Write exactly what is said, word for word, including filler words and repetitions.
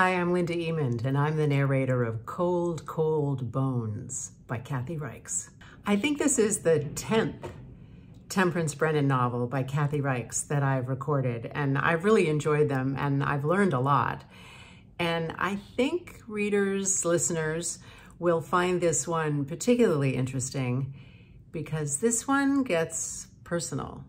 Hi, I'm Linda Emond, and I'm the narrator of Cold, Cold Bones by Kathy Reichs. I think this is the tenth Temperance Brennan novel by Kathy Reichs that I've recorded, and I've really enjoyed them, and I've learned a lot. And I think readers, listeners, will find this one particularly interesting because this one gets personal.